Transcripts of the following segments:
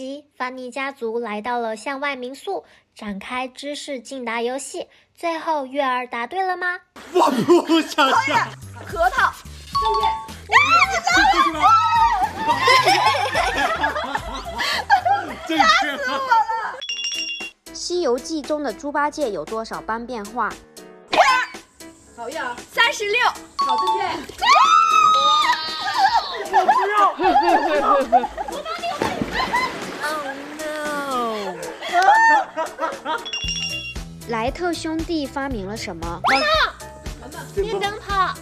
集，范妮家族来到了向外民宿，展开知识竞答游戏。最后，月儿答对了吗？我不想想。核桃。正确。打死我了！《西游记》中的猪八戒有多少般变化？好呀，36。好，正确。我不要！我帮你！Oh no！ 莱特兄弟发明了什么？电灯泡。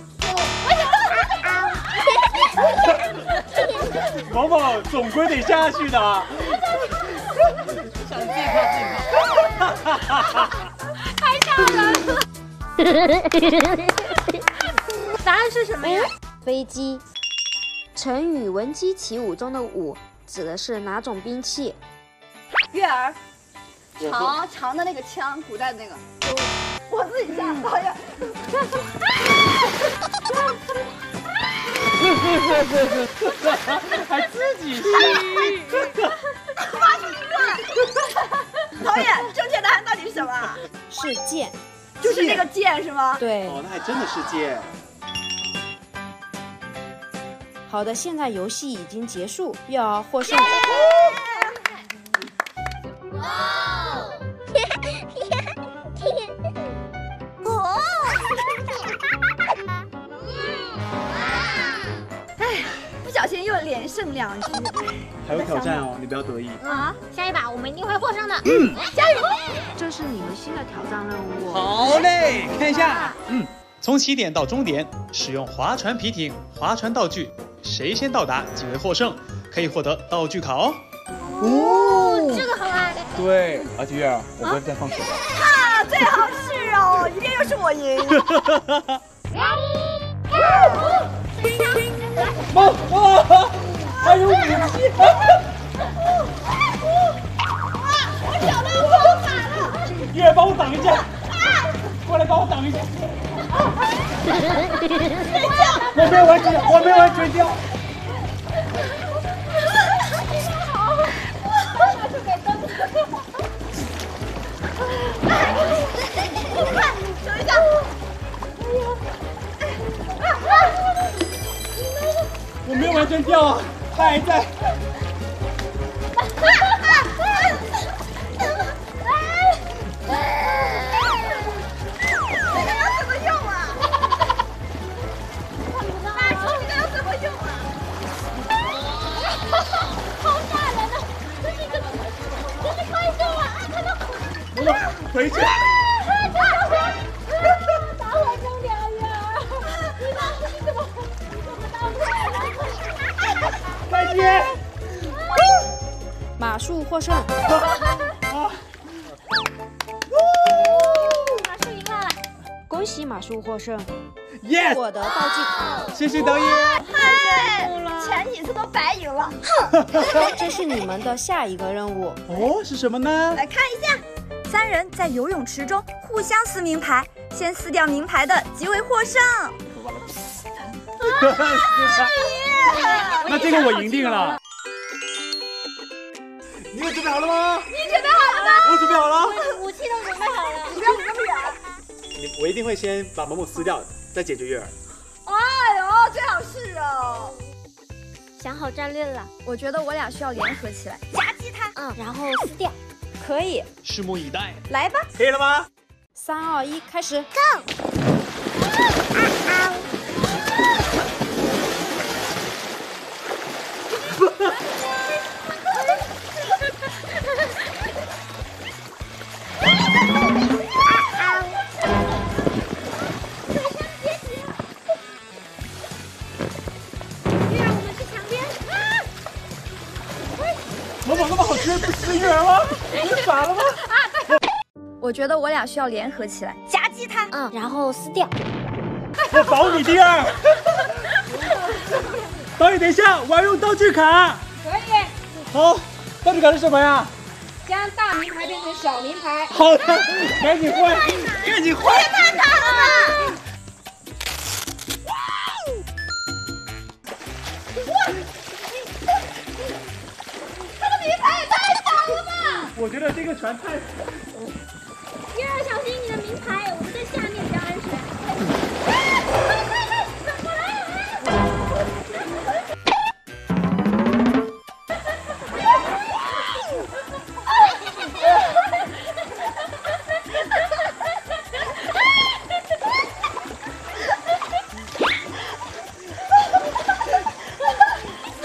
宝宝总归得下去的。想自己看自己看。太吓人！答案是什么呀？飞机。成语闻鸡起舞中的舞指的是哪种兵器？月儿，长的那个枪，古代的那个。我自己下，导演。还自己下。发出一个。导演，正确答案到底是什么？是剑，就是那个剑是吗？对。哦，那还真的是剑。好的，现在游戏已经结束，月儿获胜。哇！哦！哎，不小心又连胜2局。还有挑战哦，你不要得意啊！下一把我们一定会获胜的。嗯，加油！这是你们新的挑战任务。好嘞，看一下，从起点到终点，使用划船皮艇、划船道具。谁先到达即为获胜，可以获得道具卡哦。哦，这个好玩。对，而且月儿，我们在放手。啊，最好是哦，一定又是我赢。妈妈，还有武器！我找到我卡了。月儿，帮我挡一下。过来帮我挡一下。我没完全掉。你看，等一下。我没有完全掉啊，他还在。回去。打我终点，月儿！你怎么到这儿了？再见。马术获胜。马术赢了，恭喜马术获胜。Yes！ 获得道具卡。谢谢导演。太棒了，前几次都白赢了。这是你们的下一个任务。哦，是什么呢？来看一下。3人在游泳池中互相撕名牌，先撕掉名牌的即为获胜。那这个我赢定了。你准备好了吗？你准备好了吗？我准备好了。武器都准备好了。你不要离那么远。我一定会先把萌萌撕掉，再解决月儿。哎呦，最好是哦。想好战略了，我觉得我俩需要联合起来夹击他。然后撕掉。可以，拭目以待。来吧，可以了吗？3、2、1，开始 ，Go！ 月儿，我们去墙边。老板，那么好吃，不吃月儿吗？你是傻了吗？我觉得我俩需要联合起来夹击他，然后撕掉。我保你第二。导演，等一下，我要用道具卡。可以。好，道具卡是什么呀？将大名牌变成小名牌。好的，赶紧换，赶紧换。别看他了。哇！他的名牌也太。我觉得这个船太……第二，小心你的名牌，我们在下面比较安全。啊！快快快，怎么了？放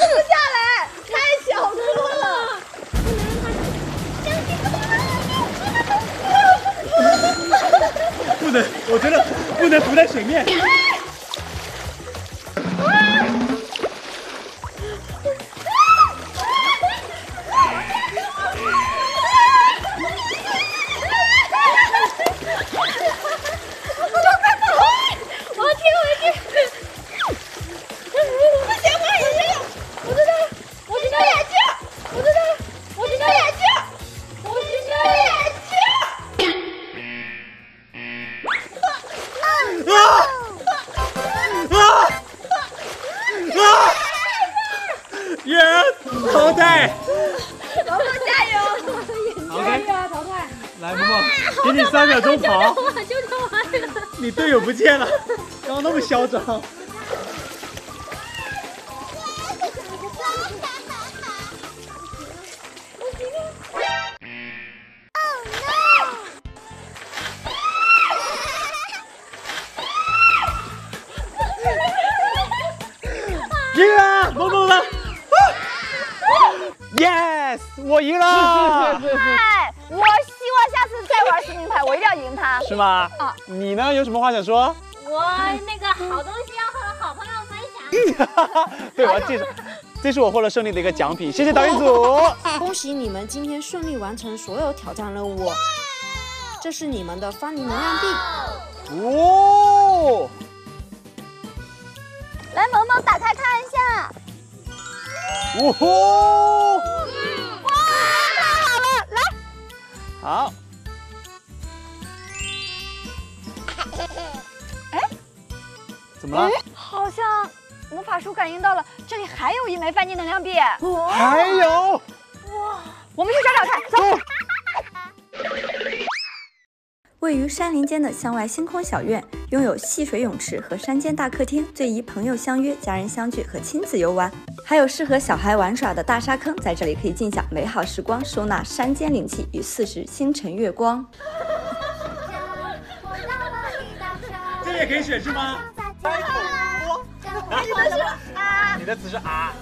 不下来，太小颗了。不能，我觉得不能浮在水面。淘汰，淘汰加油！加油，淘汰！来，萌萌，给你3秒钟跑。就这么玩了。你队友不见了，刚刚那么嚣张。赢了，萌萌的。 Yes， 我赢了！嗨，我希望下次再玩实名牌，我一定要赢他。是吗？啊，你呢？有什么话想说？我那个好东西要和好朋友分享。对，我要记住，这是我获得胜利的一个奖品，谢谢导演组。恭喜你们今天顺利完成所有挑战任务，这是你们的方林能量币。哦，来，萌萌打开看一下。 哦吼！哇，太好了，来，好。哎，怎么了？好像魔法书感应到了，这里还有一枚饭店能量币。还有。哇，我们去找找看，走。位于山林间的向外星空小院，拥有戏水泳池和山间大客厅，最宜朋友相约、家人相聚和亲子游玩。 还有适合小孩玩耍的大沙坑，在这里可以尽享美好时光，收纳山间灵气与40星辰月光。这也可以选是吗？你的词是啊。